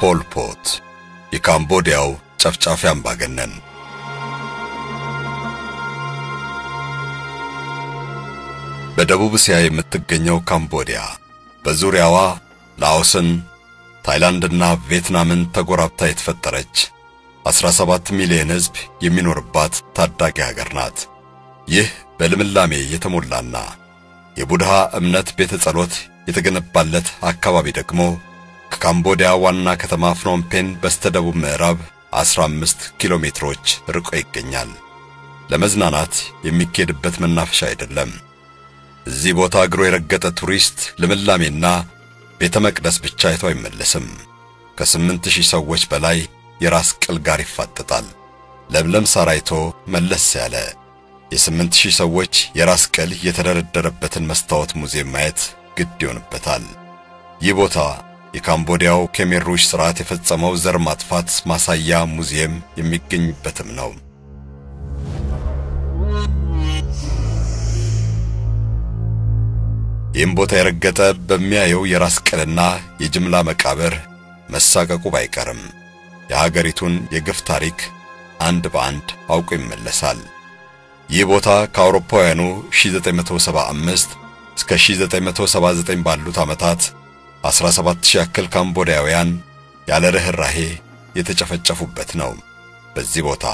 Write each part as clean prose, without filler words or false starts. ፖል ፖት የካምቦዲያው ጫፍጫፊ አምባገነን በደቡብ እስያ የምትገኘው ካምቦዲያ በዙሪያዋ ላኦስን ታይላንድና ቪየትናምን ተጎራብታ የተፈጠረች 17 ሚሊዮን ሕዝብ የሚኖርባት ታዳጊ ሀገር ናት። ይህ በልምላሜ የተሞላና የቡድሃ እምነት ቤተ ጸሎት የተገነባለት አካባቢ ደግሞ ከካምቦዲያ ዋና ከተማ ፍኖም ፔን በስተደቡብ ምዕራብ 15 ኪሎ ሜትሮች ርቆ ይገኛል። ለመዝናናት የሚኬድበት መናፈሻ አይደለም። እዚህ ቦታ እግሮ የረገጠ ቱሪስት ለምላሜና ቤተመቅደስ ብቻ አይቶ አይመለስም። ከ8000 ሰዎች በላይ የራስ ቅል ጋር ይፋጠጣል። ለምለም ሳር አይቶ መለስ ያለ የ8000 ሰዎች የራስ ቅል የተደረደረበትን መስታወት ሙዚየም ማየት ግድ ይሆንበታል። ይህ ቦታ የካምቦዲያው ኬሜር ሩሽ ስርዓት የፈጸመው ዘር ማጥፋት ማሳያ ሙዚየም የሚገኝበትም ነው። የምቦታ የረገጠ በሚያየው የራስ ቅልና የጅምላ መቃብር መሳቀቁ ባይቀርም የሀገሪቱን የግፍ ታሪክ አንድ በአንድ አውቆ ይመለሳል። ይህ ቦታ ከአውሮፓውያኑ 1975 እስከ 1979 ባሉት ዓመታት 17000 ያክል ካምቦዲያውያን ያለ ርህራሄ የተጨፈጨፉበት ነው። በዚህ ቦታ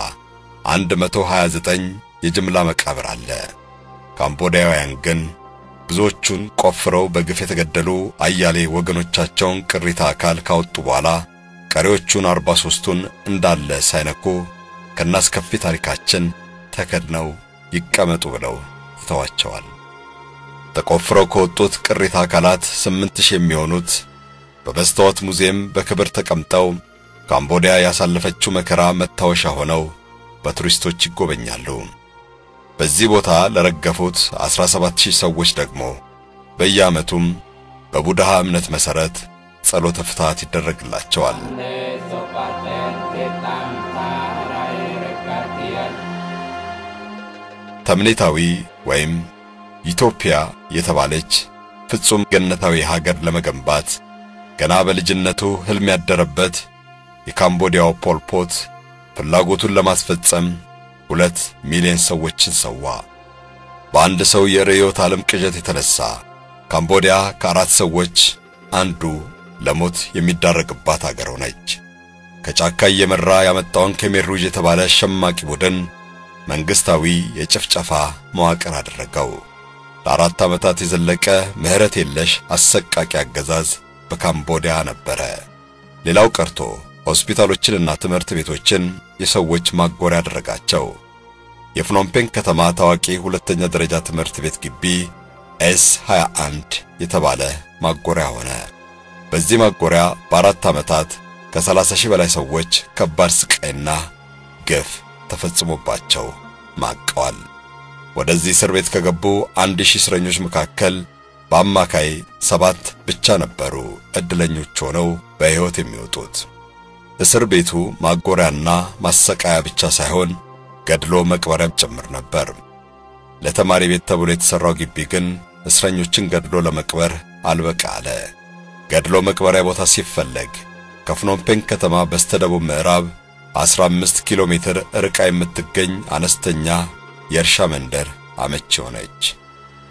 129 የጅምላ መቃብር አለ። ካምቦዲያውያን ግን ብዙዎቹን ቆፍረው በግፍ የተገደሉ አያሌ ወገኖቻቸውን ቅሪተ አካል ካወጡ በኋላ ቀሪዎቹን 43ቱን እንዳለ ሳይነኩ ከናስከፊ ታሪካችን ተከድነው ይቀመጡ ብለው ተዋቸዋል። ተቆፍረው ከወጡት ቅሪተ አካላት 8000 የሚሆኑት በመስታወት ሙዚየም በክብር ተቀምጠው ካምቦዲያ ያሳለፈችው መከራ መታወሻ ሆነው በቱሪስቶች ይጎበኛሉ። በዚህ ቦታ ለረገፉት 17000 ሰዎች ደግሞ በየአመቱም በቡድሃ እምነት መሰረት ጸሎተ ፍትሐት ይደረግላቸዋል። ተምኔታዊ ወይም ኢትዮጵያ የተባለች ፍጹም ገነታዊ ሀገር ለመገንባት ገና በልጅነቱ ህልም ያደረበት የካምቦዲያው ፖል ፖት ፍላጎቱን ለማስፈጸም 2 ሚሊዮን ሰዎችን ሰዋ። በአንድ ሰው የርዕዮተ ዓለም ቅዠት የተነሳ ካምቦዲያ ከአራት ሰዎች አንዱ ለሞት የሚዳረግባት ሀገር ሆነች። ከጫካ የመራ ያመጣውን ኬሜር ሩጅ የተባለ ሸማቂ ቡድን መንግስታዊ የጭፍጨፋ መዋቅር አደረገው። ለአራት ዓመታት የዘለቀ ምህረት የለሽ አሰቃቂ አገዛዝ በካምቦዲያ ነበረ። ሌላው ቀርቶ ሆስፒታሎችንና ትምህርት ቤቶችን የሰዎች ማጎሪያ አደረጋቸው። የፍኖም ፔን ከተማ ታዋቂ ሁለተኛ ደረጃ ትምህርት ቤት ግቢ S21 የተባለ ማጎሪያ ሆነ። በዚህ ማጎሪያ በአራት ዓመታት ከ30000 በላይ ሰዎች ከባድ ስቃይና ግፍ ተፈጽሞባቸው ማቀዋል። ወደዚህ እስር ቤት ከገቡ 1000 እስረኞች መካከል በአማካይ 7 ብቻ ነበሩ እድለኞች ሆነው በህይወት የሚወጡት። እስር ቤቱ ማጎሪያና ማሰቃያ ብቻ ሳይሆን ገድሎ መቅበርም ጭምር ነበር። ለተማሪ ቤት ተብሎ የተሰራው ግቢ ግን እስረኞችን ገድሎ ለመቅበር አልበቃ አለ። ገድሎ መቅበሪያ ቦታ ሲፈለግ ከፍኖም ፔን ከተማ በስተደቡብ ምዕራብ 15 ኪሎ ሜትር ርቃ የምትገኝ አነስተኛ የርሻ መንደር አመቺ ሆነች።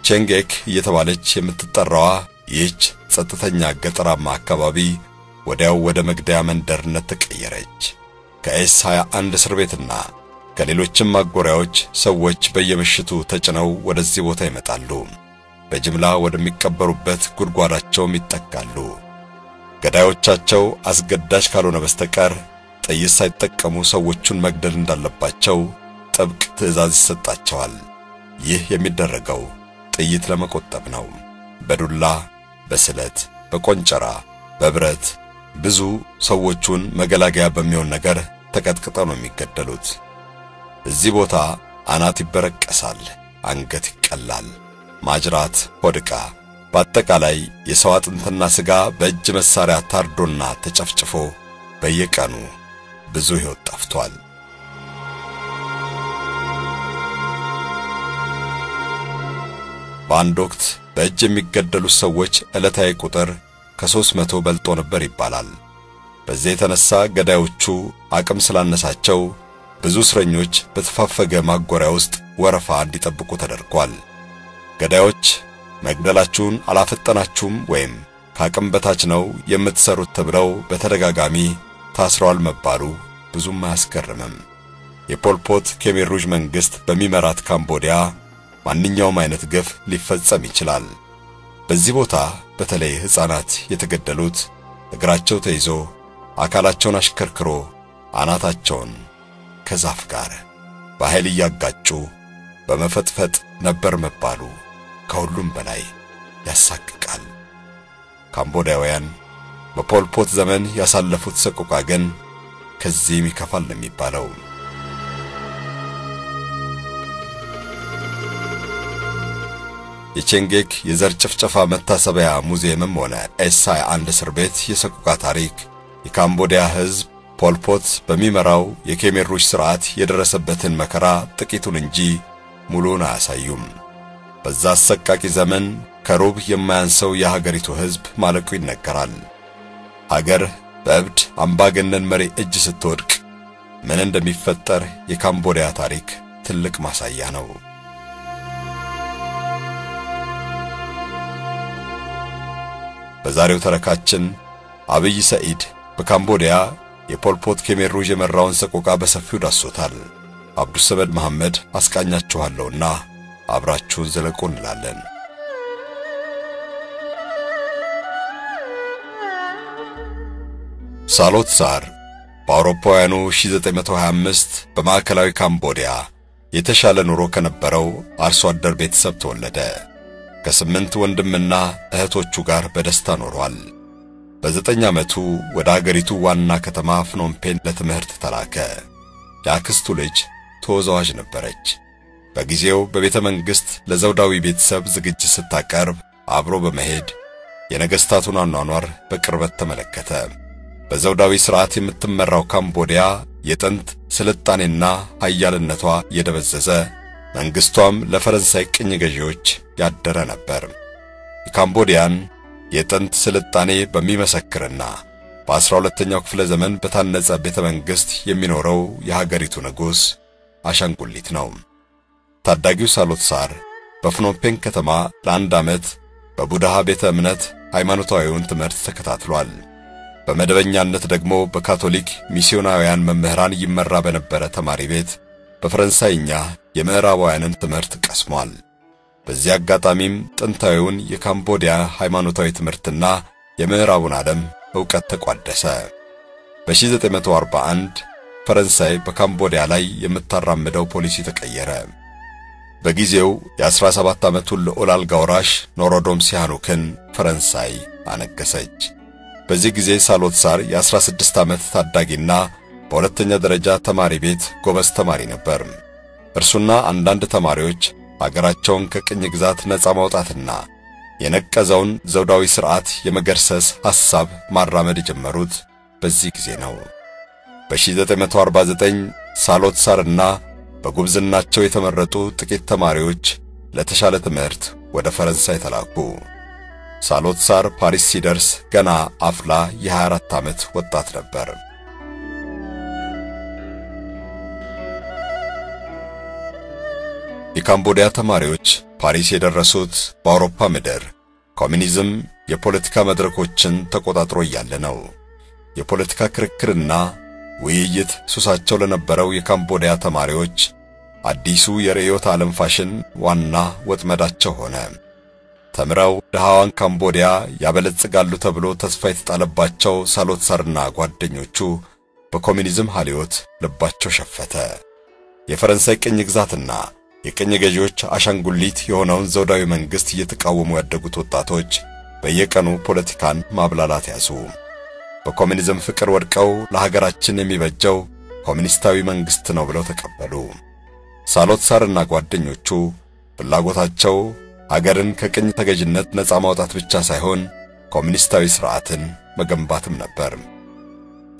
ቼንጌክ እየተባለች የምትጠራዋ ይህች ጸጥተኛ ገጠራማ አካባቢ ወዲያው ወደ መግደያ መንደርነት ተቀየረች። ከS21 እስር ቤትና ከሌሎችም ማጎሪያዎች ሰዎች በየምሽቱ ተጭነው ወደዚህ ቦታ ይመጣሉ። በጅምላ ወደሚቀበሩበት ጉድጓዳቸው ይጠቃሉ። ገዳዮቻቸው አስገዳጅ ካልሆነ በስተቀር ጥይት ሳይጠቀሙ ሰዎችን መግደል እንዳለባቸው ጥብቅ ትዕዛዝ ይሰጣቸዋል። ይህ የሚደረገው ጥይት ለመቆጠብ ነው። በዱላ፣ በስለት፣ በቆንጨራ፣ በብረት ብዙ ሰዎችን መገላገያ በሚሆን ነገር ተቀጥቅጠው ነው የሚገደሉት። እዚህ ቦታ አናት ይበረቀሳል፣ አንገት ይቀላል፣ ማጅራት ወድቃ በአጠቃላይ የሰው አጥንትና ስጋ በእጅ መሳሪያ ታርዶና ተጨፍጭፎ በየቀኑ ብዙ ሕይወት ጠፍቷል። በአንድ ወቅት በእጅ የሚገደሉ ሰዎች ዕለታዊ ቁጥር ከ300 በልጦ ነበር ይባላል። በዚህ ተነሳ ገዳዮቹ አቅም ስላነሳቸው ብዙ ስረኞች በተፋፈገ ማጎሪያ ውስጥ ወረፋ እንዲጠብቁ ተደርጓል። ገዳዮች መግደላችሁን አላፈጠናችሁም ወይም ካቅም በታች ነው የምትሰሩት ተብለው በተደጋጋሚ ታስሯል መባሉ ብዙም ማስከረመም። የፖልፖት ኬሜር ሩጅ መንግስት በሚመራት ካምቦዲያ ማንኛውም አይነት ግፍ ሊፈጸም ይችላል። በዚህ ቦታ በተለይ ህፃናት የተገደሉት እግራቸው ተይዞ አካላቸውን አሽከርክሮ አናታቸውን ከዛፍ ጋር በኃይል ያጋጩ በመፈትፈት ነበር መባሉ ከሁሉም በላይ ያሳቅቃል። ካምቦዲያውያን በፖል ፖት ዘመን ያሳለፉት ሰቆቃ ግን ከዚህ የሚከፋል ለሚባለው የቼንጌክ የዘር ጭፍጨፋ መታሰቢያ ሙዚየምም ሆነ ኤስአይ አንድ ስርቤት የሰቆቃ ታሪክ የካምቦዲያ ህዝብ ፖል ፖት በሚመራው የኬሜር ሩጅ ስርዓት የደረሰበትን መከራ ጥቂቱን እንጂ ሙሉውን አያሳዩም። በዛ አሰቃቂ ዘመን ከሩብ የማያንሰው የሀገሪቱ ህዝብ ማለቁ ይነገራል። ሀገር በእብድ አምባገነን መሪ እጅ ስትወድቅ ምን እንደሚፈጠር የካምቦዲያ ታሪክ ትልቅ ማሳያ ነው። በዛሬው ተረካችን አብይ ሰይድ በካምቦዲያ የፖል ፖት ኬሜር ሩጅ የመራውን ሰቆቃ በሰፊው ዳስሶታል። አብዱሰመድ መሐመድ አስቃኛችኋለሁና አብራችሁን ዘለቁ እንላለን። ሳሎት ሳር በአውሮፓውያኑ 1925 በማዕከላዊ ካምቦዲያ የተሻለ ኑሮ ከነበረው አርሶ አደር ቤተሰብ ተወለደ። ከ8 ወንድምና እህቶቹ ጋር በደስታ ኖሯል። በ9 ዓመቱ ወደ አገሪቱ ዋና ከተማ ፍኖም ፔን ለትምህርት ተላከ። ያክስቱ ልጅ ተወዛዋጅ ነበረች። በጊዜው በቤተ መንግስት ለዘውዳዊ ቤተሰብ ዝግጅት ስታቀርብ አብሮ በመሄድ የነገስታቱን አኗኗር በቅርበት ተመለከተ። በዘውዳዊ ስርዓት የምትመራው ካምቦዲያ የጥንት ስልጣኔና ኃያልነቷ የደበዘዘ መንግስቷም ለፈረንሳይ ቅኝ ገዢዎች ያደረ ነበር። ካምቦዲያን የጥንት ስልጣኔ በሚመሰክርና በ12ኛው ክፍለ ዘመን በታነጸ ቤተ መንግስት የሚኖረው የሀገሪቱ ንጉስ አሻንጉሊት ነው። ታዳጊው ሳሎት ሳር በፍኖም ፔን ከተማ ለአንድ ዓመት በቡድሃ ቤተ እምነት ሃይማኖታዊውን ትምህርት ተከታትሏል። በመደበኛነት ደግሞ በካቶሊክ ሚስዮናውያን መምህራን ይመራ በነበረ ተማሪ ቤት በፈረንሳይኛ የምዕራባውያንን ትምህርት ቀስሟል። በዚያ አጋጣሚም ጥንታዊውን የካምቦዲያ ሃይማኖታዊ ትምህርትና የምዕራቡን ዓለም ዕውቀት ተቋደሰ። በ1941 ፈረንሳይ በካምቦዲያ ላይ የምታራምደው ፖሊሲ ተቀየረ። በጊዜው የ17 ዓመቱ ለኦላል ጋውራሽ ኖሮዶም ሲሃኑክን ፈረንሳይ አነገሰች። በዚህ ጊዜ ሳሎት ሳር የ16 ዓመት ታዳጊና በሁለተኛ ደረጃ ተማሪ ቤት ጎበዝ ተማሪ ነበር። እርሱና አንዳንድ ተማሪዎች አገራቸውን ከቅኝ ግዛት ነፃ ማውጣትና የነቀዘውን ዘውዳዊ ስርዓት የመገርሰስ ሐሳብ ማራመድ ጀመሩት በዚህ ጊዜ ነው። በ1949 ሳሎት ሳርና በጉብዝናቸው የተመረጡ ጥቂት ተማሪዎች ለተሻለ ትምህርት ወደ ፈረንሳይ ተላኩ። ሳሎት ሳር ፓሪስ ሲደርስ ገና አፍላ የ24 ዓመት ወጣት ነበር። የካምቦዲያ ተማሪዎች ፓሪስ የደረሱት በአውሮፓ ምድር ኮሚኒዝም የፖለቲካ መድረኮችን ተቆጣጥሮ ያለ ነው። የፖለቲካ ክርክርና ውይይት ሱሳቸው ለነበረው የካምቦዲያ ተማሪዎች አዲሱ የርዕዮተ ዓለም ፋሽን ዋና ወጥመዳቸው ሆነ። ተምረው ደሃዋን ካምቦዲያ ያበለጽጋሉ ተብሎ ተስፋ የተጣለባቸው ሳሎት ሳርና ጓደኞቹ በኮሚኒዝም ኃሊዮት ልባቸው ሸፈተ። የፈረንሳይ ቅኝ ግዛትና የቅኝ ገዢዎች አሻንጉሊት የሆነውን ዘውዳዊ መንግስት እየተቃወሙ ያደጉት ወጣቶች በየቀኑ ፖለቲካን ማብላላት ያዙ። በኮሚኒዝም ፍቅር ወድቀው ለሀገራችን የሚበጀው ኮሚኒስታዊ መንግስት ነው ብለው ተቀበሉ። ሳሎት ሳርና ጓደኞቹ ፍላጎታቸው ሀገርን ከቅኝ ተገዥነት ነፃ ማውጣት ብቻ ሳይሆን ኮሚኒስታዊ ስርዓትን መገንባትም ነበር።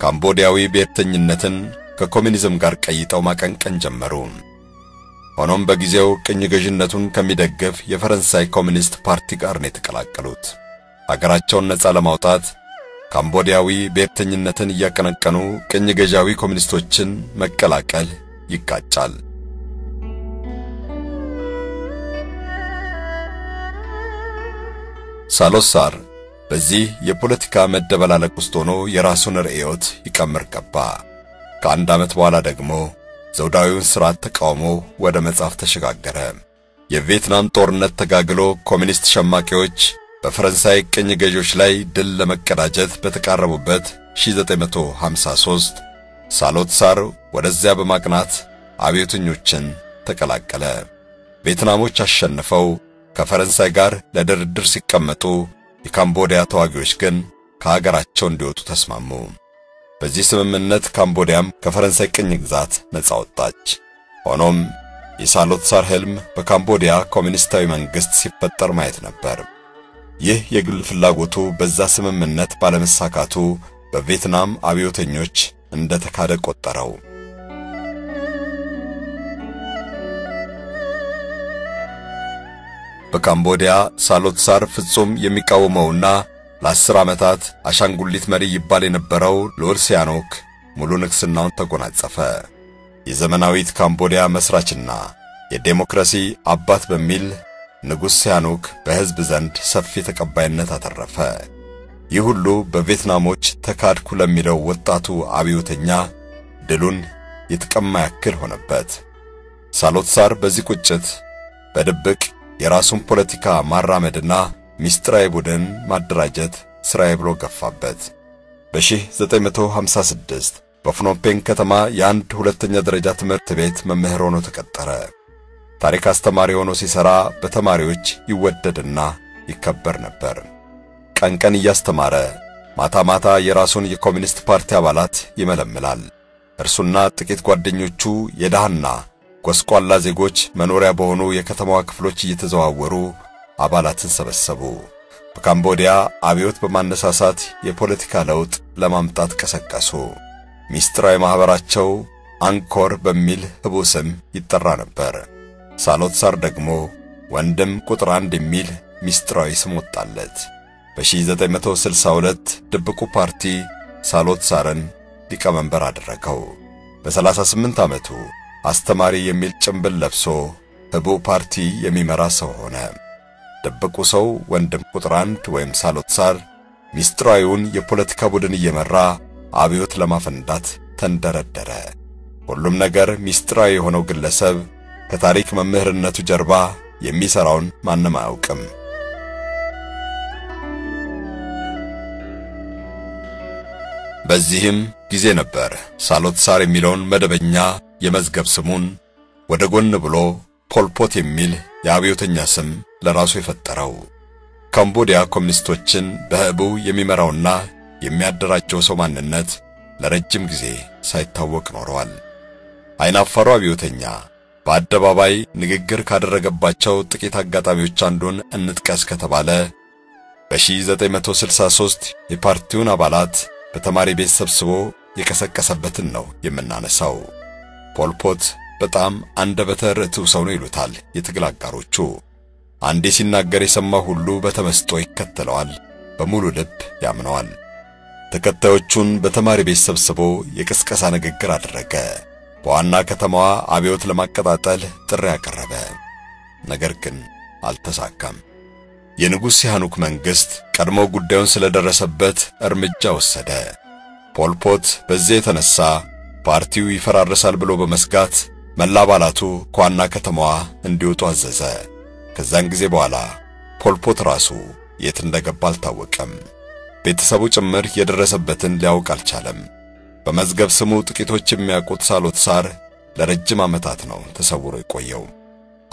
ካምቦዲያዊ ብሔርተኝነትን ከኮሚኒዝም ጋር ቀይጠው ማቀንቀን ጀመሩ። ሆኖም በጊዜው ቅኝ ገዥነቱን ከሚደግፍ የፈረንሳይ ኮሚኒስት ፓርቲ ጋር ነው የተቀላቀሉት። ሀገራቸውን ነፃ ለማውጣት ካምቦዲያዊ ቤተኝነትን ያቀነቀኑ ቀኝ ገዣዊ ኮሚኒስቶችን መከላከል ይቃጫል። ሳሎት ሳር በዚህ የፖለቲካ መደበላለቅ ውስጥ ሆኖ የራሱን ርዕዮት ይቀመር ገባ። ከአንድ ዓመት በኋላ ደግሞ ዘውዳዊውን ስርዓት ተቃውሞ ወደ መጻፍ ተሸጋገረ። የቪየትናም ጦርነት ተጋግሎ ኮሚኒስት ሸማቂዎች በፈረንሳይ ቅኝ ገዢዎች ላይ ድል ለመቀዳጀት በተቃረቡበት 1953 ሳሎት ሳር ወደዚያ በማቅናት አብዮተኞችን ተቀላቀለ። ቪየትናሞች አሸንፈው ከፈረንሳይ ጋር ለድርድር ሲቀመጡ የካምቦዲያ ተዋጊዎች ግን ከሀገራቸው እንዲወጡ ተስማሙ። በዚህ ስምምነት ካምቦዲያም ከፈረንሳይ ቅኝ ግዛት ነፃ ወጣች። ሆኖም የሳሎት ሳር ህልም በካምቦዲያ ኮሚኒስታዊ መንግስት ሲፈጠር ማየት ነበር። ይህ የግል ፍላጎቱ በዛ ስምምነት ባለመሳካቱ በቪየትናም አብዮተኞች እንደተካደ ቆጠረው። በካምቦዲያ ሳሎት ሳር ፍጹም የሚቃወመውና ለ10 ዓመታት አሻንጉሊት መሪ ይባል የነበረው ሎን ሲያኖክ ሙሉ ንግስናውን ተጎናጸፈ። የዘመናዊት ካምቦዲያ መስራችና የዴሞክራሲ አባት በሚል ንጉስ ሲያኖክ በህዝብ ዘንድ ሰፊ ተቀባይነት አተረፈ። ይህ ሁሉ በቪየትናሞች ተካድኩ ለሚለው ወጣቱ አብዮተኛ ድሉን የተቀማ ያክል ሆነበት። ሳሎት ሳር በዚህ ቁጭት በድብቅ የራሱን ፖለቲካ ማራመድና ሚስጥራዊ ቡድን ማደራጀት ስራዬ ብሎ ገፋበት። በ1956 በፍኖምፔን ከተማ የአንድ ሁለተኛ ደረጃ ትምህርት ቤት መምህር ሆኖ ተቀጠረ። ታሪክ አስተማሪ ሆኖ ሲሰራ በተማሪዎች ይወደድና ይከበር ነበር። ቀንቀን ያስተማረ ማታ ማታ የራሱን የኮሚኒስት ፓርቲ አባላት ይመለምላል። እርሱና ጥቂት ጓደኞቹ የዳህና ጎስቋላ ዜጎች መኖሪያ በሆኑ የከተማዋ ክፍሎች እየተዘዋወሩ አባላትን ሰበሰቡ። በካምቦዲያ አብዮት በማነሳሳት የፖለቲካ ለውጥ ለማምጣት ቀሰቀሱ። ሚስጥራዊ ማህበራቸው አንኮር በሚል ህቡዕ ስም ይጠራ ነበር። ሳሎት ሳር ደግሞ ወንድም ቁጥር 1 የሚል ሚስጥራዊ ስም ወጣለት። በ1962 ድብቁ ፓርቲ ሳሎት ሳርን ሊቀመንበር አደረገው። በ38 ዓመቱ አስተማሪ የሚል ጭምብል ለብሶ ህቡዕ ፓርቲ የሚመራ ሰው ሆነ። ድብቁ ሰው ወንድም ቁጥር 1 ወይም ሳሎት ሳር ሚስጥራዊውን የፖለቲካ ቡድን እየመራ አብዮት ለማፈንዳት ተንደረደረ። ሁሉም ነገር ሚስጥራዊ የሆነው ግለሰብ ከታሪክ መምህርነቱ ጀርባ የሚሰራውን ማንም አያውቅም። በዚህም ጊዜ ነበር ሳሎት ሳር የሚለውን መደበኛ የመዝገብ ስሙን ወደ ጎን ብሎ ፖል ፖት የሚል የአብዮተኛ ስም ለራሱ የፈጠረው። ካምቦዲያ ኮሚኒስቶችን በህቡዕ የሚመራውና የሚያደራጀው ሰው ማንነት ለረጅም ጊዜ ሳይታወቅ ኖሯል። አይናፋሩ አብዮተኛ በአደባባይ ንግግር ካደረገባቸው ጥቂት አጋጣሚዎች አንዱን እንጥቀስ ከተባለ በ1963 የፓርቲውን አባላት በተማሪ ቤት ሰብስቦ የከሰከሰበትን ነው የምናነሳው። ፖል ፖት በጣም አንደበተ ርቱዕ ሰው ነው ይሉታል የትግል አጋሮቹ። አንዴ ሲናገር የሰማ ሁሉ በተመስጦ ይከተለዋል፣ በሙሉ ልብ ያምነዋል። ተከታዮቹን በተማሪ ቤት ሰብስቦ የከሰከሳ ንግግር አደረገ። በዋና ከተማዋ አብዮት ለማቀጣጠል ጥሪ ያቀረበ ነገር ግን አልተሳካም። የንጉስ ሲሃኑክ መንግስት ቀድሞ ጉዳዩን ስለደረሰበት እርምጃ ወሰደ። ፖል ፖት በዚህ የተነሳ ፓርቲው ይፈራረሳል ብሎ በመስጋት መላ አባላቱ ከዋና ከተማዋ እንዲወጡ አዘዘ። ከዛን ጊዜ በኋላ ፖል ፖት ራሱ የት እንደገባ አልታወቀም። ቤተሰቡ ጭምር የደረሰበትን ሊያውቅ አልቻለም። በመዝገብ ስሙ ጥቂቶች የሚያውቁት ሳሎት ሳር ለረጅም ዓመታት ነው ተሰውሮ የቆየው።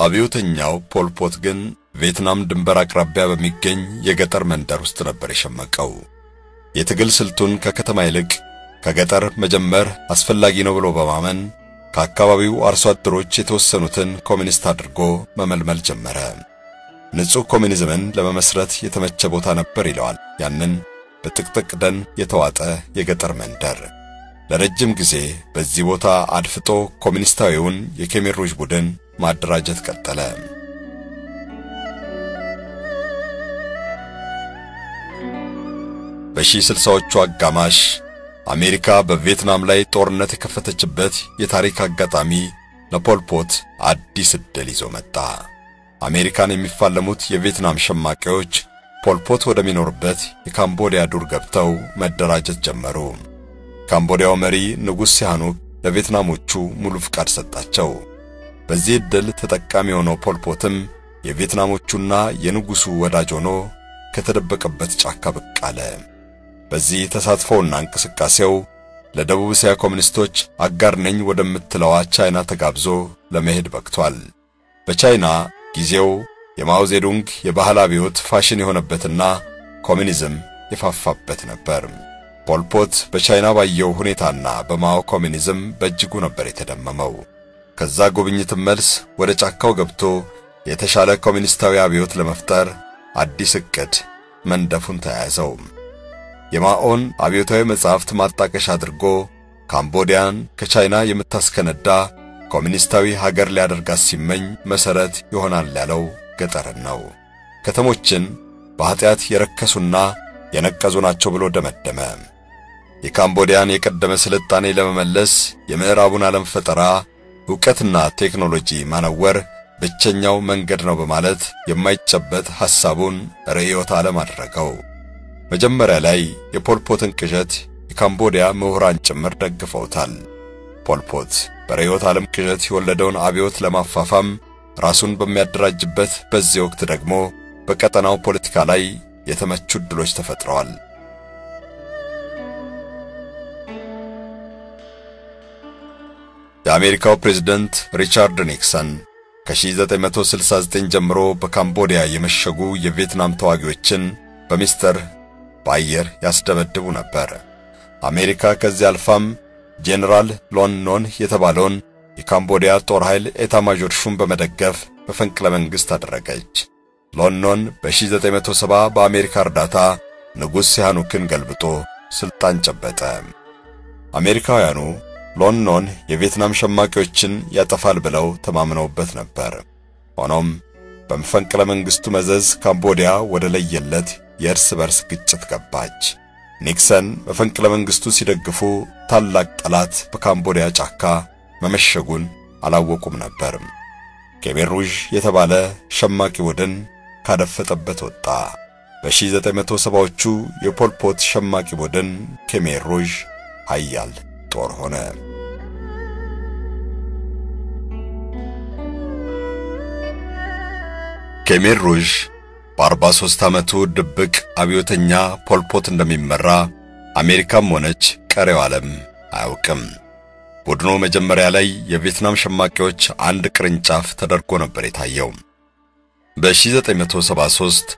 አብዮተኛው ፖል ፖት ግን ቪየትናም ድንበር አቅራቢያ በሚገኝ የገጠር መንደር ውስጥ ነበር የሸመቀው። የትግል ስልቱን ከከተማ ይልቅ ከገጠር መጀመር አስፈላጊ ነው ብሎ በማመን ከአካባቢው አርሶ አደሮች የተወሰኑትን ኮሚኒስት አድርጎ መመልመል ጀመረ። ንጹህ ኮሚኒዝምን ለመመስረት የተመቸ ቦታ ነበር ይለዋል ያንን በጥቅጥቅ ደን የተዋጠ የገጠር መንደር። ለረጅም ጊዜ በዚህ ቦታ አድፍጦ ኮሚኒስታዊውን የኬሜር ሩጅ ቡድን ማደራጀት ቀጠለ። በ በ1960ዎቹ አጋማሽ አሜሪካ በቪየትናም ላይ ጦርነት ከፈተችበት የታሪክ አጋጣሚ ለፖል ፖት አዲስ ዕድል ይዞ መጣ። አሜሪካን የሚፋለሙት የቪየትናም ሸማቂዎች ፖል ፖት ወደሚኖርበት የካምቦዲያ ዱር ገብተው መደራጀት ጀመሩ። ካምቦዲያው መሪ ንጉስ ሲሃኑክ ለቪየትናሞቹ ሙሉ ፍቃድ ሰጣቸው። በዚህ ዕድል ተጠቃሚ ሆኖ ፖል ፖትም የቪየትናሞቹና የንጉሱ ወዳጅ ሆኖ ከተደበቀበት ጫካ ብቅ አለ። በዚህ ተሳትፎውና እንቅስቃሴው ለደቡብ እስያ ኮሚኒስቶች አጋር ነኝ ወደምትለዋ ቻይና ተጋብዞ ለመሄድ በቅቷል። በቻይና ጊዜው የማኦ ዜዱንግ የባህላዊ ሕይወት ፋሽን የሆነበትና ኮሚኒዝም ይፋፋበት ነበር። ፖል ፖት በቻይና ባየው ሁኔታና በማኦ ኮሚኒዝም በእጅጉ ነበር የተደመመው። ከዛ ጉብኝት መልስ ወደ ጫካው ገብቶ የተሻለ ኮሚኒስታዊ አብዮት ለመፍጠር አዲስ ዕቅድ መንደፉን ተያዘው። የማኦን አብዮታዊ መጻሕፍት ማጣቀሻ አድርጎ ካምቦዲያን ከቻይና የምታስከነዳ ኮሚኒስታዊ ሀገር ሊያደርጋት ሲመኝ መሰረት ይሆናል ያለው ገጠር ነው። ከተሞችን በኃጢያት የረከሱና የነቀዙ ናቸው ብሎ ደመደመ። የካምቦዲያን የቀደመ ስልጣኔ ለመመለስ የምዕራቡን ዓለም ፈጠራ ዕውቀትና ቴክኖሎጂ ማነወር ብቸኛው መንገድ ነው በማለት የማይጨበጥ ሐሳቡን ርዕዮተ ዓለም አደረገው። መጀመሪያ ላይ የፖል ፖትን ቅዠት የካምቦዲያ ምሁራን ጭምር ደግፈውታል። ፖል ፖት በርዕዮተ ዓለም ቅዠት የወለደውን አብዮት ለማፋፋም ራሱን በሚያደራጅበት በዚህ ወቅት ደግሞ በቀጠናው ፖለቲካ ላይ የተመቹ ድሎች ተፈጥረዋል። የአሜሪካው ፕሬዝዳንት ሪቻርድ ኒክሰን ከ1969 ጀምሮ በካምቦዲያ የመሸጉ የቪየትናም ተዋጊዎችን በሚስጥር ባየር ያስደበደቡ ነበር። አሜሪካ ከዚህ አልፋም ጄነራል ሎን ኖል የተባለውን የካምቦዲያ ጦር ኃይል ኤታማዦር ሹም በመደገፍ በፈንቅለ መንግስት አደረገች። ሎን ኖል በ1970 በአሜሪካ እርዳታ ንጉስ ሲሃኑክን ገልብጦ ስልጣን ጨበጠ። አሜሪካውያኑ ሎን ኖል የቪየትናም ሸማቂዎችን ያጠፋል ብለው ተማምነውበት ነበር። ሆኖም በመፈንቅለ መንግስቱ መዘዝ ካምቦዲያ ወደ ለየለት የእርስ በርስ ግጭት ገባች። ኒክሰን በፈንቅለ መንግስቱ ሲደግፉ ታላቅ ጠላት በካምቦዲያ ጫካ መመሸጉን አላወቁም ነበር። ኬቤሩጅ የተባለ ሸማቂ ቡድን ካደፈጠበት ወጣ። በ1970ዎቹ የፖል ፖት ሸማቂ ቡድን ኬቤሩጅ ኃያል ጦር ሆነ። ኬቤሩጅ በ43 ዓመቱ ድብቅ አብዮተኛ ፖል ፖት እንደሚመራ አሜሪካም ሆነች ቀሪው ዓለም አያውቅም። ቡድኑ መጀመሪያ ላይ የቪየትናም ሸማቂዎች አንድ ቅርንጫፍ ተደርጎ ነበር የታየው። በ1973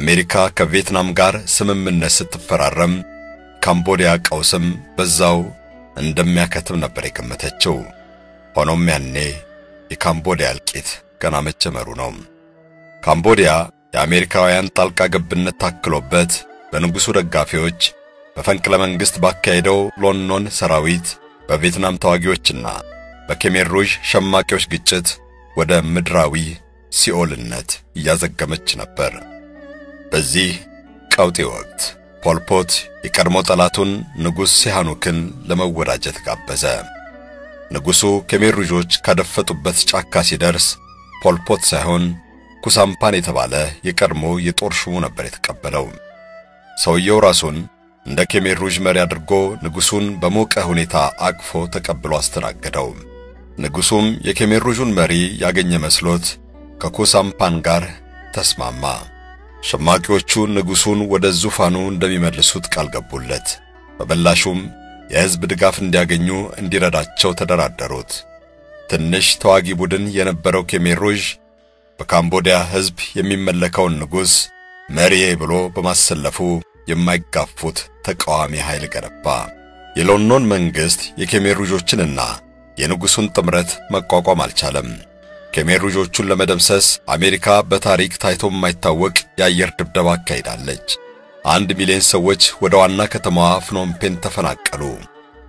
አሜሪካ ከቪየትናም ጋር ስምምነት ስትፈራረም ካምቦዲያ ቀውስም በዛው እንደሚያከትም ነበር የገመተችው። ሆኖም ያኔ የካምቦዲያ እልቂት ገና መጀመሩ ነው። ካምቦዲያ የአሜሪካውያን ጣልቃ ገብነት ታክሎበት በንጉሱ ደጋፊዎች በፈንቅለ መንግስት ባካሄደው ሎን ኖል ሰራዊት በቪየትናም ተዋጊዎችና በኬቤሩጅ ሸማቂዎች ግጭት ወደ ምድራዊ ሲኦልነት እያዘገመች ነበር። በዚህ ቀውጢ ወቅት ፖል ፖት የቀድሞ ጠላቱን ንጉስ ሲሃኑክን ለመወዳጀት ጋበዘ። ንጉሱ ኬቤሩጆች ካደፈጡበት ጫካ ሲደርስ ፖል ፖት ሳይሆን ኩሳምፓን የተባለ የቀድሞ የጦር ሹሙ ነበር የተቀበለው። ሰውየው ራሱን እንደ ኬቤሩጅ መሪ አድርጎ ንጉሱን በሞቀ ሁኔታ አቅፎ ተቀብሎ አስተናገደው። ንጉሱም የኬቤሩጁን መሪ ያገኘ መስሎት ከኩሳምፓን ጋር ተስማማ። ሸማቂዎቹ ንጉሱን ወደ ዙፋኑ እንደሚመልሱት ቃል ገቡለት። በበላሹም የህዝብ ድጋፍ እንዲያገኙ እንዲረዳቸው ተደራደሩት። ትንሽ ተዋጊ ቡድን የነበረው ኬቤሩጅ በካምቦዲያ ህዝብ የሚመለከውን ንጉስ መሪዬ ብሎ በማሰለፉ የማይጋፉት ተቃዋሚ ኃይል ገነባ። የሎን ኖል መንግስት የኬቤሩጆችንና የንጉሱን ጥምረት መቋቋም አልቻለም። ኬቤሩጆቹን ለመደምሰስ አሜሪካ በታሪክ ታይቶ የማይታወቅ የአየር ድብደባ አካሂዳለች። 1 ሚሊዮን ሰዎች ወደ ዋና ከተማዋ ፍኖም ፔን ተፈናቀሉ።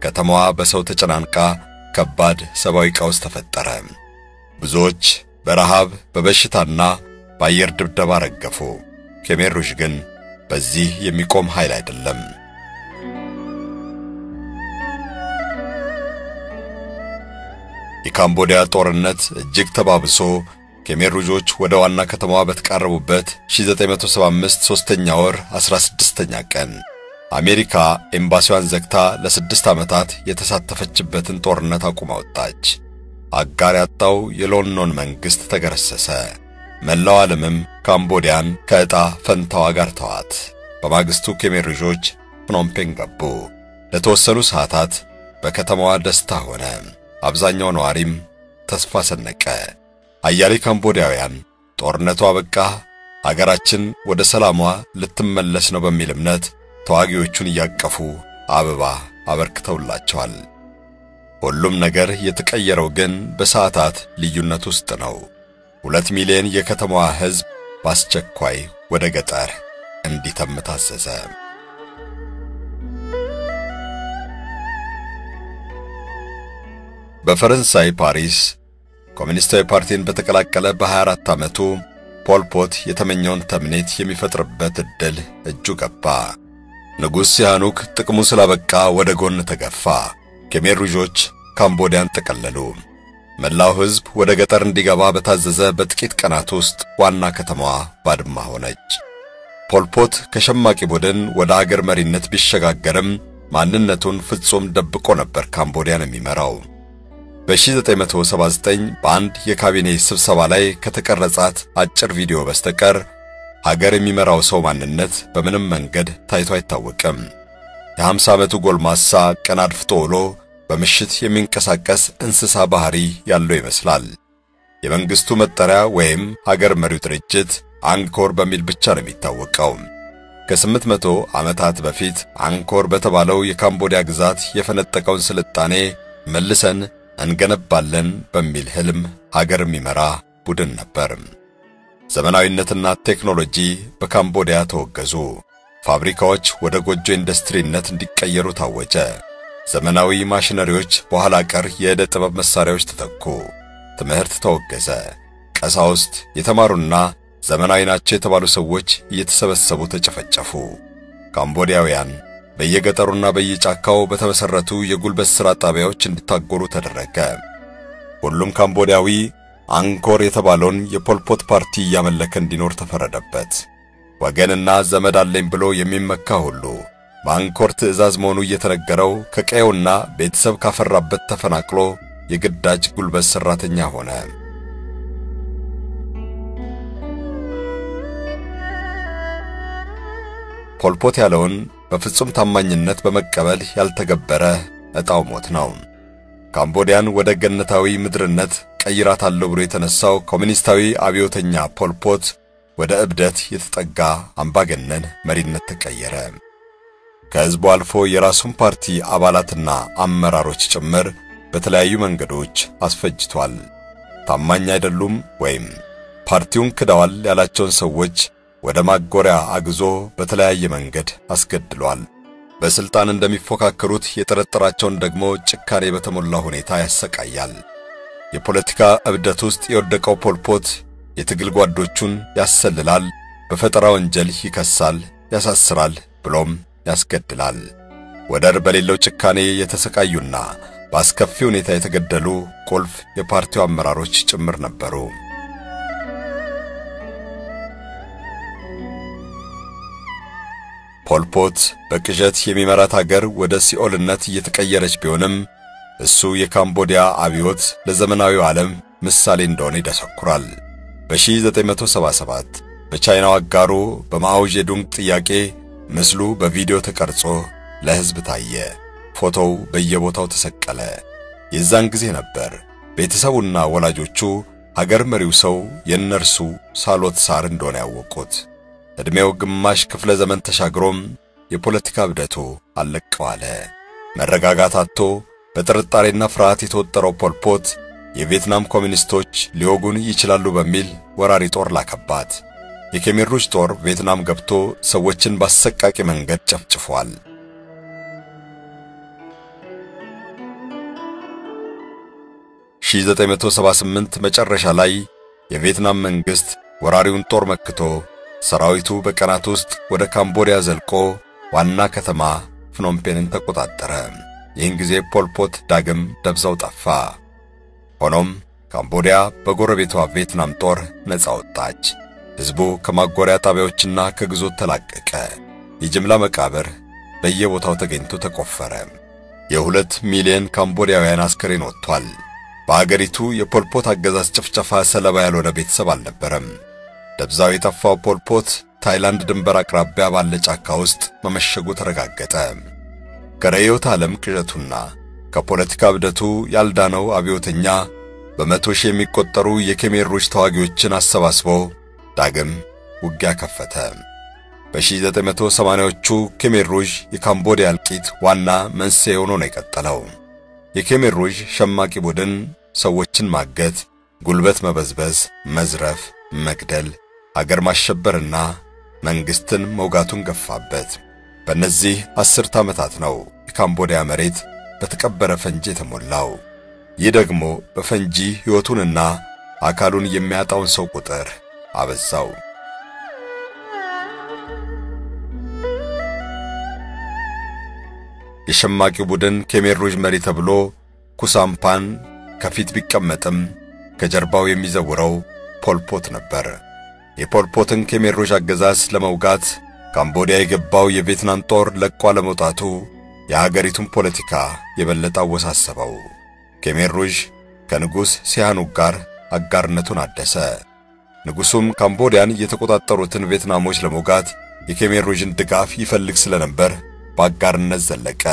ከተማዋ በሰው ተጨናንቃ ከባድ ሰብአዊ ቀውስ ተፈጠረ። ብዙዎች በረሃብ በበሽታና በአየር ድብደባ ረገፉ። ኬቤሩጅ ግን በዚህ የሚቆም ኃይል አይደለም። የካምቦዲያ ጦርነት እጅግ ተባብሶ ከሜሩጆች ወደ ዋና ከተማዋ በተቃረቡበት 1975 3ኛ ወር 16ኛ ቀን አሜሪካ ኤምባሲዋን ዘግታ ለ6 አመታት የተሳተፈችበትን ጦርነት አቁማ ወጣች። አጋር ያጣው የሎን ኖል መንግስት ተገረሰሰ። መላው ዓለምም ካምቦዲያን ከእጣ ፈንታዋ ጋር ተዋት። በማግስቱ ከሜሩጆች ፕኖምፔን ገቡ። ለተወሰኑ ሰዓታት በከተማዋ ደስታ ሆነ። አብዛኛው ነዋሪም ተስፋ ሰነቀ። አያሌ ካምቦዲያውያን ጦርነቱ አበቃ፣ ሀገራችን ወደ ሰላሟ ልትመለስ ነው በሚል እምነት ተዋጊዎቹን ያቀፉ አበባ አበርክተውላቸዋል። ሁሉም ነገር የተቀየረው ግን በሰዓታት ልዩነት ውስጥ ነው። 2 ሚሊዮን የከተማዋ ህዝብ ባስቸኳይ ወደ ገጠር እንዲተም ታዘዘ። በፈረንሳይ ፓሪስ ኮሚኒስታዊ ፓርቲን በተቀላቀለ በ24 አመቱ ፖል ፖት የተመኘውን ተምኔት የሚፈጥርበት እድል እጁ ገባ። ንጉስ ሲሃኑክ ጥቅሙ ስላበቃ ወደ ጎን ተገፋ። ከሜሩጆች ካምቦዲያን ተቀለሉ። መላው ህዝብ ወደ ገጠር እንዲገባ በታዘዘ በጥቂት ቀናት ውስጥ ዋና ከተማዋ ባድማ ሆነች። ፖል ፖት ከሸማቂ ቡድን ወደ ሀገር መሪነት ቢሸጋገርም ማንነቱን ፍጹም ደብቆ ነበር ካምቦዲያን የሚመራው። በ1979 በአንድ የካቢኔ ስብሰባ ላይ ከተቀረጸት አጭር ቪዲዮ በስተቀር ሀገር የሚመራው ሰው ማንነት በምንም መንገድ ታይቶ አይታወቅም። የ50 አመቱ ጎልማሳ ቀን አድፍቶ ውሎ በመሽት የሚንቀሳቀስ እንስሳ ባህሪ ያለው ይመስላል። የመንግስቱ መጠሪያ ወይም ሀገር መሪው ድርጅት አንኮር በሚል ብቻ ነው የሚታወቀው። ከ800 አመታት በፊት አንኮር በተባለው የካምቦዲያ ግዛት የፈነጠቀውን ስልጣኔ መልሰን እንገነባለን በሚል ህልም ሀገር የሚመራ ቡድን ነበር። ዘመናዊነትና ቴክኖሎጂ በካምቦዲያ ተወገዙ። ፋብሪካዎች ወደ ጎጆ ኢንዱስትሪነት እንዲቀየሩ ታወጀ። ዘመናዊ ማሽነሪዎች በኋላ ቀር የእደ ጥበብ መሳሪያዎች ተተኩ። ትምህርት ተወገዘ። ቀሳውስት የተማሩና ዘመናዊ ናቸው የተባሉ ሰዎች እየተሰበሰቡ ተጨፈጨፉ። ካምቦዲያውያን በየገጠሩና በየጫካው በተመሰረቱ የጉልበት ስራ ጣቢያዎች እንዲታጎሩ ተደረገ። ሁሉም ካምቦዲያዊ አንኮር የተባለውን የፖልፖት ፓርቲ ያመለከ እንዲኖር ተፈረደበት። ወገንና ዘመድ አለኝ ብሎ የሚመካ ሁሉ ባንኮር ትዕዛዝ መሆኑ እየተነገረው ከቀየውና ቤተሰብ ካፈራበት ተፈናቅሎ የግዳጅ ጉልበት ሰራተኛ ሆነ። ፖል ፖት ያለውን በፍጹም ታማኝነት በመቀበል ያልተገበረ እጣው ሞት ነው። ካምቦዲያን ወደ ገነታዊ ምድርነት ቀይራታለሁ ብሎ የተነሳው ኮሚኒስታዊ አብዮተኛ ፖል ፖት ወደ እብደት የተጠጋ አምባገነን መሪነት ተቀየረ። ከህዝቡ አልፎ የራሱን ፓርቲ አባላትና አመራሮች ጭምር በተለያዩ መንገዶች አስፈጅቷል። ታማኝ አይደሉም ወይም ፓርቲውን ክዳዋል ያላቸውን ሰዎች ወደ ማጎሪያ አግዞ በተለያየ መንገድ አስገድሏል። በስልጣን እንደሚፎካከሩት የጥረጥራቸውን ደግሞ ጭካኔ በተሞላ ሁኔታ ያሰቃያል። የፖለቲካ እብደት ውስጥ የወደቀው ፖል ፖት የትግል ጓዶቹን ያሰልላል፣ በፈጠራ ወንጀል ይከሳል፣ ያሳስራል ብሎም ያስገድላል። ወደር በሌለው ጭካኔ የተሰቃዩና ባስከፊ ሁኔታ የተገደሉ ቁልፍ የፓርቲው አመራሮች ጭምር ነበሩ። ፖል ፖት በቅዠት የሚመራት ሀገር ወደ ሲኦልነት እየተቀየረች ቢሆንም እሱ የካምቦዲያ አብዮት ለዘመናዊው ዓለም ምሳሌ እንደሆነ ይደሰኩራል። በ1977 በቻይናው አጋሩ በማኦዜዱንግ ጥያቄ ምስሉ በቪዲዮ ተቀርጾ ለህዝብ ታየ። ፎቶው በየቦታው ተሰቀለ። የዛን ጊዜ ነበር ቤተሰቡና ወላጆቹ ሀገር መሪው ሰው የነርሱ ሳሎት ሳር እንደሆነ ያወቁት። እድሜው ግማሽ ክፍለ ዘመን ተሻግሮም የፖለቲካ እብደቱ አለቀው አለ። መረጋጋት አጥቶ በጥርጣሬና ፍርሃት የተወጠረው ፖል ፖት የቪየትናም ኮሚኒስቶች ሊወጉን ይችላሉ በሚል ወራሪ ጦር ላከባት። የኬሜሩጅ ጦር ቪየትናም ገብቶ ሰዎችን ባሰቃቂ መንገድ ጨፍጭፏል። በ1978 መጨረሻ ላይ የቪየትናም መንግስት ወራሪውን ጦር መክቶ ሰራዊቱ በቀናት ውስጥ ወደ ካምቦዲያ ዘልቆ ዋና ከተማ ፕኖምፔንን ተቆጣጠረ። ይህን ጊዜ ፖል ፖት ዳግም ደብዛው ጠፋ። ሆኖም ካምቦዲያ በጎረቤቷ ቪየትናም ጦር ነፃ ወጣች። ህዝቡ ከማጎሪያ ጣቢያዎችና ከግዞት ተላቀቀ። የጅምላ መቃብር በየቦታው ተገኝቶ ተቆፈረ። የ2 ሚሊዮን ካምቦዲያውያን አስከሬን ወጥቷል። በአገሪቱ የፖል ፖት አገዛዝ ጭፍጨፋ ሰለባ ያልሆነ ቤተሰብ አልነበረም። ደብዛው የጠፋው ፖል ፖት ታይላንድ ድንበር አቅራቢያ ባለ ጫካ ውስጥ መመሸጉ ተረጋገጠ። ከረዮት ዓለም ቅዠቱና ከፖለቲካ ብደቱ ያልዳነው አብዮተኛ በመቶ ሺህ የሚቆጠሩ የኬሜሮች ተዋጊዎችን አሰባስቦ ዳግም ውጊያ ከፈተ። በ1980ዎቹ ኬሜሮች የካምቦዲያ አልቂት ዋና መንስኤ ሆኖ ነው የቀጠለው። የኬሜሮች ሸማቂ ቡድን ሰዎችን ማገት፣ ጉልበት መበዝበዝ፣ መዝረፍ፣ መግደል፣ አገር ማሸበርና መንግስትን መውጋቱን ገፋበት። በእነዚህ 10 ዓመታት ነው የካምቦዲያ መሬት በተቀበረ ፈንጂ ተሞላው። ይህ ደግሞ በፈንጂ ህይወቱንና አካሉን የሚያጣውን ሰው ቁጥር አበዛው። የሸማቂው ቡድን ኬሜሮች መሪ ተብሎ ኩሳምፓን ከፊት ቢቀመጥም ከጀርባው የሚዘውረው ፖል ፖት ነበር። የፖል ፖትን ኬሜሮች አገዛዝ ለመውጋት ካምቦዲያ የገባው የቪየትናም ጦር ለቆ ለመውጣቱ የሀገሪቱን ፖለቲካ የበለጠ አወሳሰበው። ኬሜሮች ከንጉስ ሲሃኑክ ጋር አጋርነቱን አደሰ። ንጉሱም ካምቦዲያን የተቆጣጠሩትን ቪየትናሞች ለመውጋት የኬሜሮችን ድጋፍ ይፈልግ ስለነበር ባጋርነት ዘለቀ።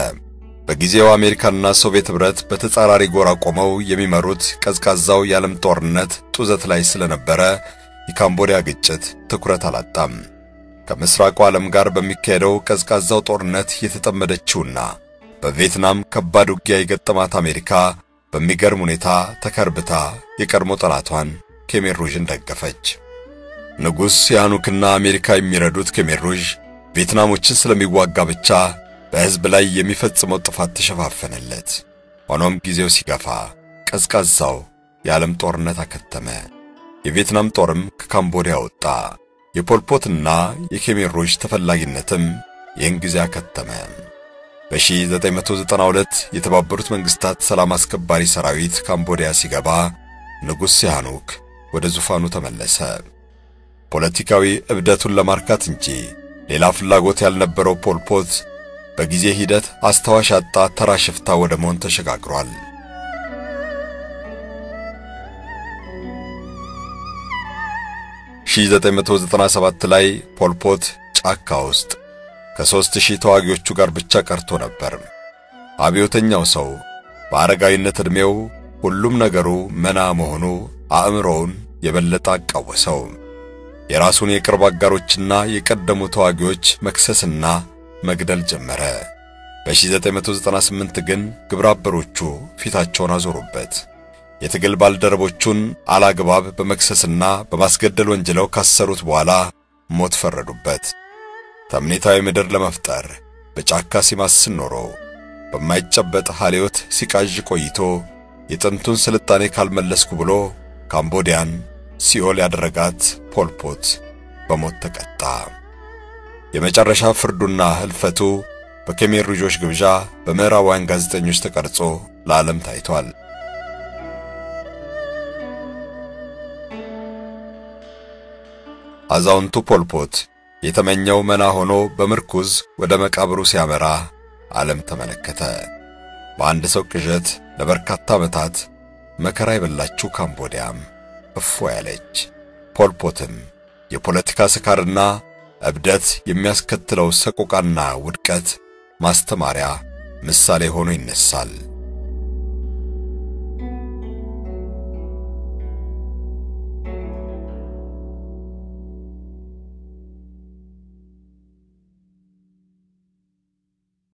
በጊዜው አሜሪካና ሶቪየት ህብረት በተጻራሪ ጎራ ቆመው የሚመሩት ቀዝቃዛው የዓለም ጦርነት ጡዘት ላይ ስለነበረ የካምቦዲያ ግጭት ትኩረት አላጣም። ከምስራቁ ዓለም ጋር በሚካሄደው ቀዝቃዛው ጦርነት የተጠመደችውና በቪየትናም ከባድ ውጊያ የገጠማት አሜሪካ በሚገርም ሁኔታ ተከርብታ የቀድሞ ጠላቷን ኬሜሮችን ደገፈች። ንጉስ ሲሃኑክና አሜሪካ የሚረዱት ኬሜሮች ቪየትናሞችን ስለሚዋጋ ብቻ በህዝብ ላይ የሚፈጽመው ጥፋት ተሸፋፈነለት። ሆኖም ጊዜው ሲገፋ ቀዝቃዛው የዓለም ጦርነት አከተመ። የቪየትናም ጦርም ከካምቦዲያ ወጣ። የፖል ፖትና የኬሜሮች ተፈላጊነትም ይህን ጊዜ አከተመ። በ1992 የተባበሩት መንግስታት ሰላም አስከባሪ ሰራዊት ካምቦዲያ ሲገባ ንጉስ ሲሃኑክ ወደ ዙፋኑ ተመለሰ። ፖለቲካዊ እብደቱን ለማርካት እንጂ ሌላ ፍላጎት ያልነበረው ፖል ፖት በጊዜ ሂደት አስተዋሽ አጣ ተራ ሽፍታ ወደ መሆን ተሸጋግሯል። በ1997 ላይ ፖል ፖት ጫካ ውስጥ ከ3000 ተዋጊዎቹ ጋር ብቻ ቀርቶ ነበር። አብዮተኛው ሰው በአረጋዊነት እድሜው ሁሉም ነገሩ መና መሆኑ አእምሮውን የበለጠ አቃወሰው። የራሱን የቅርብ አጋሮችና የቀደሙ ተዋጊዎች መክሰስና መግደል ጀመረ። በ1998 ግን ግብራብሮቹ ፊታቸውን አዞሩበት። የትግል ባልደረቦቹን አላግባብ በመክሰስና በማስገደል ወንጀለው ካሰሩት በኋላ ሞት ፈረዱበት። ተምኔታዊ ምድር ለመፍጠር በጫካ ሲማስን ኖሮ በማይጨበጥ ሐልዮት ሲቃዥ ቆይቶ የጥንቱን ስልጣኔ ካልመለስኩ ብሎ ካምቦዲያን ሲኦል ያደረጋት ፖል ፖት በሞት ተቀጣ። የመጨረሻ ፍርዱና ህልፈቱ በኬሜሮች ግብዣ በመራዋን ጋዜጠኞች ተቀርጾ ለዓለም ታይቷል። አዛውንቱ ፖል ፖት የተመኘው መና ሆኖ በምርኩዝ ወደ መቃብሩ ሲያመራ ዓለም ተመለከተ። በአንድ ሰው ቅዠት ለበርካታ ዓመታት መከራ የበላችው ካምቦዲያም እፎ ያለች። ፖል ፖትም የፖለቲካ ስካርና እብደት የሚያስከትለው ሰቆቃና ውድቀት ማስተማሪያ ምሳሌ ሆኖ ይነሳል።